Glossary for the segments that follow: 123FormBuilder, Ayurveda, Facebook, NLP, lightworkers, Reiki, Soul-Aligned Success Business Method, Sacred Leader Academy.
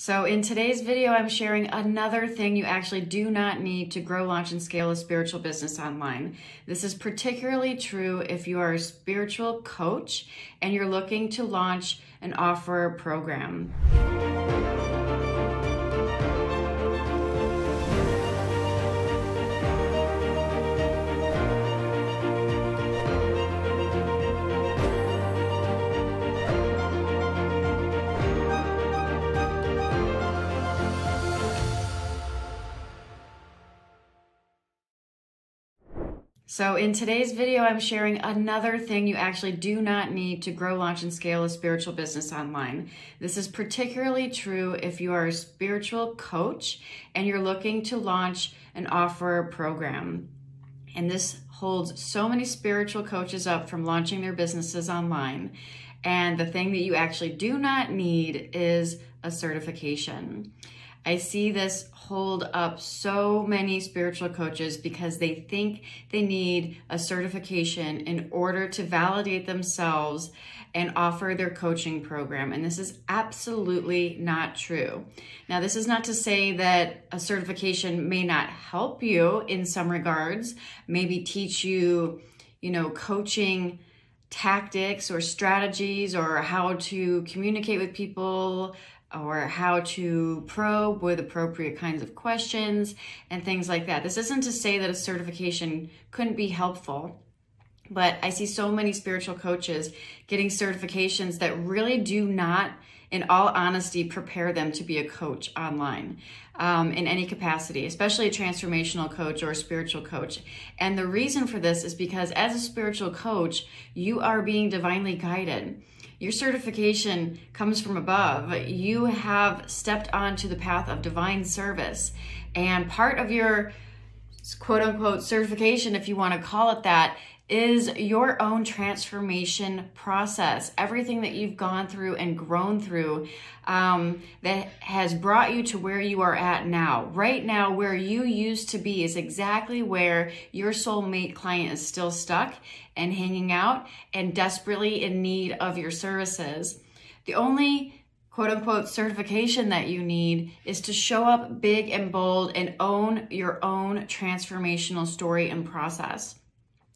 So in today's video, I'm sharing another thing you actually do not need to grow, launch, and scale a spiritual business online. This is particularly true if you are a spiritual coach and you're looking to launch and offer a program. So in today's video, I'm sharing another thing you actually do not need to grow, launch, and scale a spiritual business online. This is particularly true if you are a spiritual coach and you're looking to launch and offer a program. And this holds so many spiritual coaches up from launching their businesses online. And the thing that you actually do not need is a certification. I see this hold up so many spiritual coaches because they think they need a certification in order to validate themselves and offer their coaching program. And this is absolutely not true. Now, this is not to say that a certification may not help you in some regards, maybe teach you, coaching tactics or strategies or how to communicate with people, or how to probe with appropriate kinds of questions and things like that. This isn't to say that a certification couldn't be helpful, but I see so many spiritual coaches getting certifications that really do not, in all honesty, prepare them to be a coach online in any capacity, especially a transformational coach or a spiritual coach. And the reason for this is because as a spiritual coach, you are being divinely guided. Your certification comes from above. You have stepped onto the path of divine service. And part of your quote unquote certification, if you want to call it that, is your own transformation process. Everything that you've gone through and grown through that has brought you to where you are at now. Right now, where you used to be is exactly where your soulmate client is still stuck and hanging out and desperately in need of your services. The only quote unquote certification that you need is to show up big and bold and own your own transformational story and process.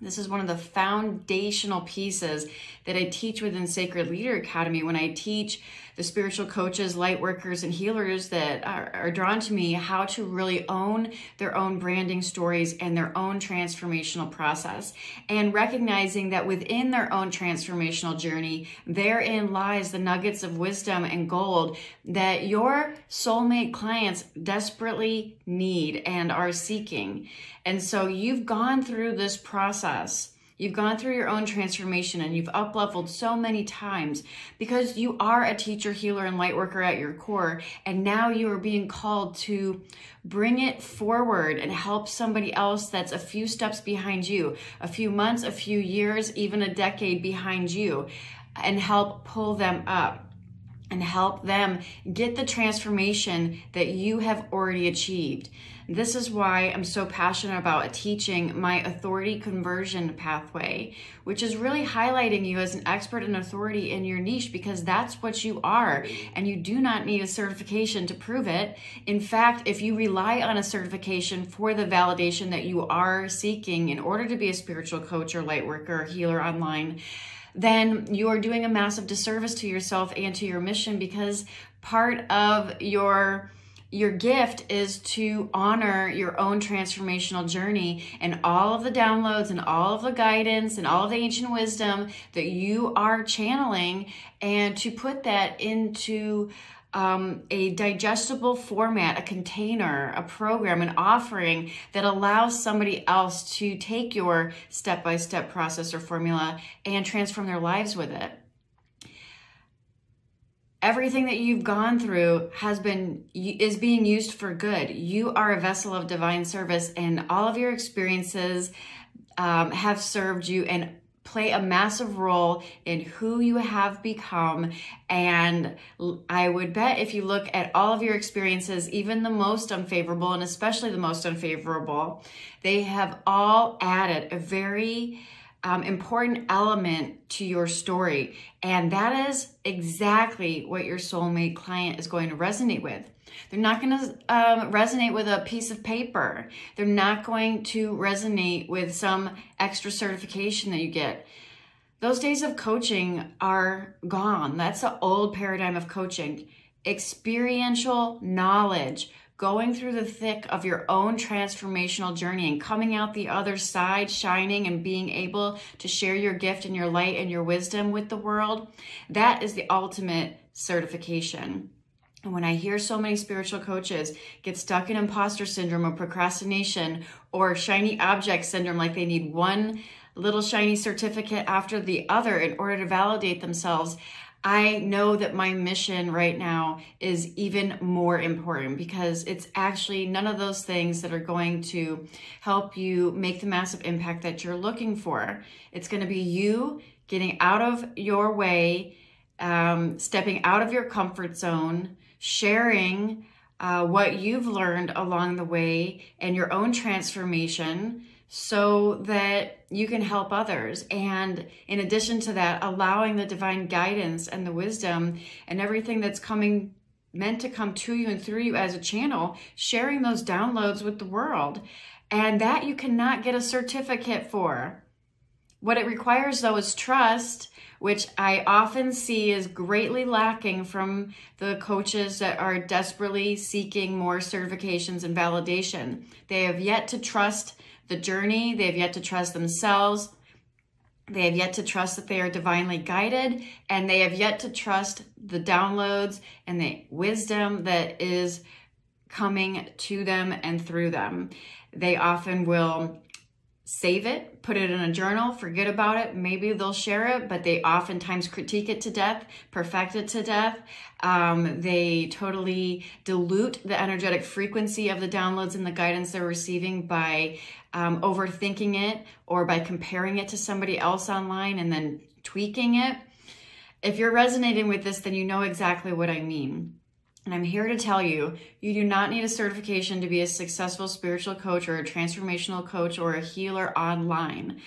This is one of the foundational pieces that I teach within Sacred Leader Academy. When I teach the spiritual coaches, light workers, and healers that are drawn to me how to really own their own branding stories and their own transformational process, and recognizing that within their own transformational journey, therein lies the nuggets of wisdom and gold that your soulmate clients desperately need and are seeking. And so you've gone through this process. You've gone through your own transformation and you've up-leveled so many times because you are a teacher, healer, and light worker at your core. And now you are being called to bring it forward and help somebody else that's a few steps behind you, a few months, a few years, even a decade behind you, and help pull them up and help them get the transformation that you have already achieved. This is why I'm so passionate about teaching my authority conversion pathway, which is really highlighting you as an expert in authority in your niche, because that's what you are, and you do not need a certification to prove it. In fact, if you rely on a certification for the validation that you are seeking in order to be a spiritual coach or light worker or healer online, then you are doing a massive disservice to yourself and to your mission, because part of your gift is to honor your own transformational journey and all of the downloads and all of the guidance and all of the ancient wisdom that you are channeling, and to put that into a digestible format, a container, a program, an offering that allows somebody else to take your step-by-step process or formula and transform their lives with it. Everything that you've gone through is being used for good. You are a vessel of divine service, and all of your experiences have served you and play a massive role in who you have become. And I would bet if you look at all of your experiences, even the most unfavorable, and especially the most unfavorable, they have all added a very important element to your story. And that is exactly what your soulmate client is going to resonate with. They're not going to resonate with a piece of paper. They're not going to resonate with some extra certification that you get. Those days of coaching are gone. That's the old paradigm of coaching. Experiential knowledge, going through the thick of your own transformational journey and coming out the other side shining and being able to share your gift and your light and your wisdom with the world. That is the ultimate certification. And when I hear so many spiritual coaches get stuck in imposter syndrome or procrastination or shiny object syndrome, like they need one little shiny certificate after the other in order to validate themselves, I know that my mission right now is even more important, because it's actually none of those things that are going to help you make the massive impact that you're looking for. It's going to be you getting out of your way, stepping out of your comfort zone, sharing what you've learned along the way and your own transformation, so that you can help others. And in addition to that, allowing the divine guidance and the wisdom and everything that's coming, meant to come to you and through you as a channel, sharing those downloads with the world. And that you cannot get a certificate for. What it requires, though, is trust, which I often see is greatly lacking from the coaches that are desperately seeking more certifications and validation. They have yet to trust the journey. They have yet to trust themselves. They have yet to trust that they are divinely guided, and they have yet to trust the downloads and the wisdom that is coming to them and through them. They often will save it, put it in a journal, forget about it. Maybe they'll share it, but they oftentimes critique it to death, perfect it to death. They totally dilute the energetic frequency of the downloads and the guidance they're receiving by overthinking it, or by comparing it to somebody else online and then tweaking it. If you're resonating with this, then you know exactly what I mean. And I'm here to tell you, you do not need a certification to be a successful spiritual coach or a transformational coach or a healer online.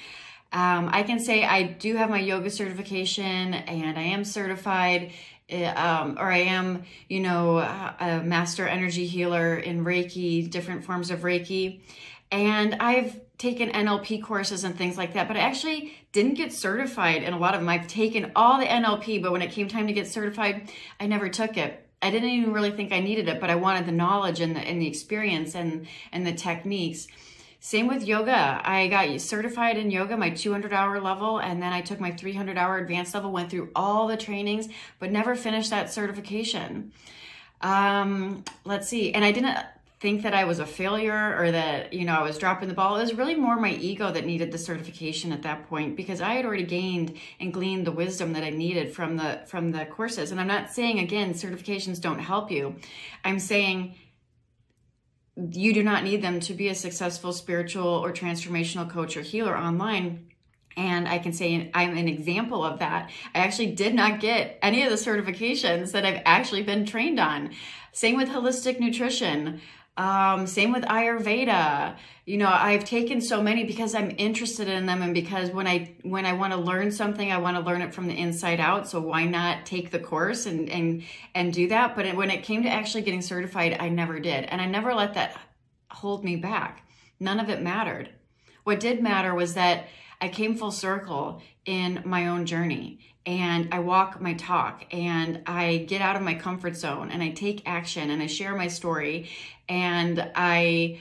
I can say I do have my yoga certification, and I am certified, or I am, you know, a master energy healer in Reiki, different forms of Reiki. And I've taken NLP courses and things like that, but I actually didn't get certified in a lot of them. I've taken all the NLP, but when it came time to get certified, I never took it. I didn't even really think I needed it, but I wanted the knowledge and the experience and the techniques. Same with yoga. I got certified in yoga, my 200-hour level, and then I took my 300-hour advanced level, went through all the trainings, but never finished that certification. Let's see. And I didn't think that I was a failure or that, you know, I was dropping the ball. It was really more my ego that needed the certification at that point, because I had already gained and gleaned the wisdom that I needed from the courses. And I'm not saying, again, certifications don't help you. I'm saying you do not need them to be a successful spiritual or transformational coach or healer online. And I can say I'm an example of that. I actually did not get any of the certifications that I've actually been trained on. Same with holistic nutrition. Same with Ayurveda. You know, I've taken so many because I'm interested in them, and because when I want to learn something, I want to learn it from the inside out. So why not take the course and do that? But when it came to actually getting certified, I never did. And I never let that hold me back. None of it mattered. What did matter was that I came full circle in my own journey, and I walk my talk, and I get out of my comfort zone, and I take action, and I share my story, and I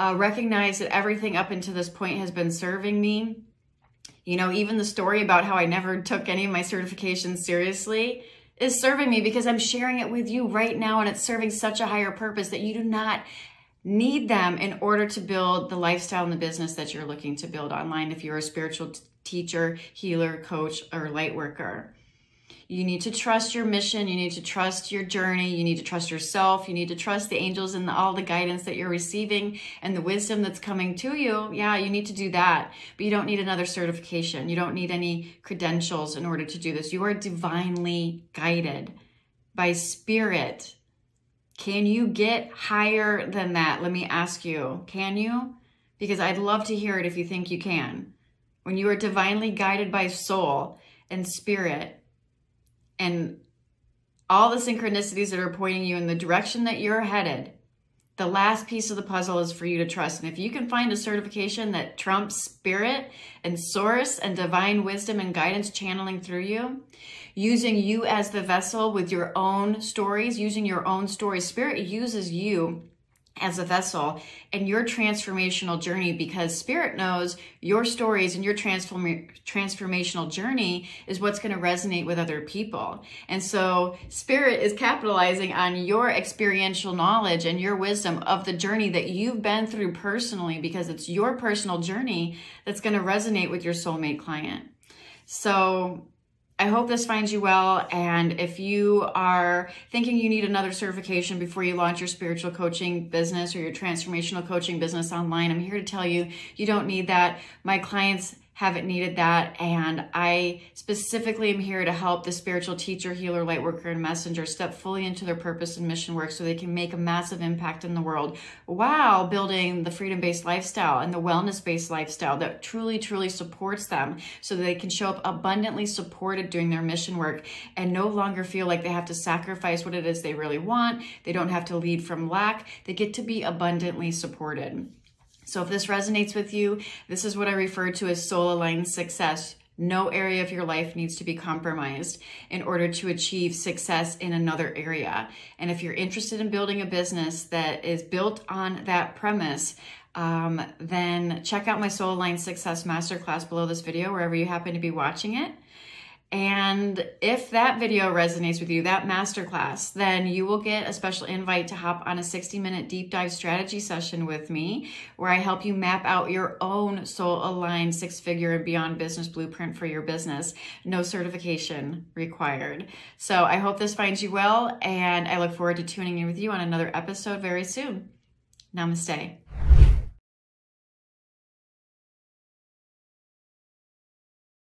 recognize that everything up until this point has been serving me. You know, even the story about how I never took any of my certifications seriously is serving me, because I'm sharing it with you right now, and it's serving such a higher purpose that you do not need them in order to build the lifestyle and the business that you're looking to build online. If you're a spiritual teacher, healer, coach, or light worker, you need to trust your mission. You need to trust your journey. You need to trust yourself. You need to trust the angels and all the guidance that you're receiving and the wisdom that's coming to you. Yeah, you need to do that, but you don't need another certification. You don't need any credentials in order to do this. You are divinely guided by spirit. Can you get higher than that? Let me ask you, can you? Because I'd love to hear it if you think you can. when you are divinely guided by soul and spirit and all the synchronicities that are pointing you in the direction that you're headed, the last piece of the puzzle is for you to trust. And if you can find a certification that trumps spirit and source and divine wisdom and guidance channeling through you, using you as the vessel with your own stories, using your own stories, spirit uses you as a vessel in your transformational journey, because spirit knows your stories and your transformational journey is what's going to resonate with other people. And so spirit is capitalizing on your experiential knowledge and your wisdom of the journey that you've been through personally, because it's your personal journey that's going to resonate with your soulmate client. So I hope this finds you well, and if you are thinking you need another certification before you launch your spiritual coaching business or your transformational coaching business online, I'm here to tell you, you don't need that. My clients haven't needed that, and I specifically am here to help the spiritual teacher, healer, light worker, and messenger step fully into their purpose and mission work so they can make a massive impact in the world while building the freedom-based lifestyle and the wellness-based lifestyle that truly, truly supports them so that they can show up abundantly supported doing their mission work and no longer feel like they have to sacrifice what it is they really want. They don't have to lead from lack. They get to be abundantly supported. So if this resonates with you, this is what I refer to as soul-aligned success. No area of your life needs to be compromised in order to achieve success in another area. And if you're interested in building a business that is built on that premise, then check out my Soul-Aligned Success Masterclass below this video, wherever you happen to be watching it. And if that video resonates with you, that masterclass, then you will get a special invite to hop on a 60-minute deep dive strategy session with me, where I help you map out your own soul-aligned six-figure and beyond business blueprint for your business. No certification required. So I hope this finds you well, and I look forward to tuning in with you on another episode very soon. Namaste.